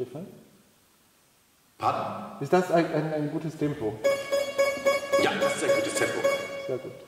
Stefan? Pardon? Ist das ein gutes Tempo? Ja, das ist ein gutes Tempo. Sehr gut.